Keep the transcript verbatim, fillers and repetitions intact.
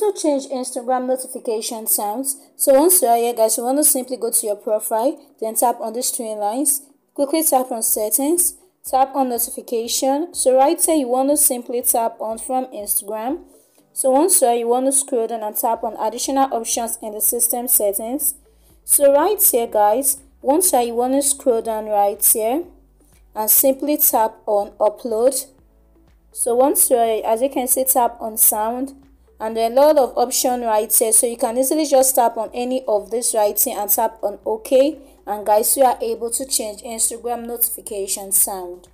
want to change Instagram notification sounds. So once you are here, guys, you want to simply go to your profile, then tap on these three lines, quickly tap on settings, tap on notification. So right here you want to simply tap on from Instagram. So once you are, you want to scroll down and tap on additional options in the system settings. So right here, guys, once you are, you want to scroll down right here and simply tap on upload. So once you are, as you can see, tap on sound, and there are a lot of options right here, so you can easily just tap on any of this right here and tap on OK, and guys, you are able to change Instagram notification sound.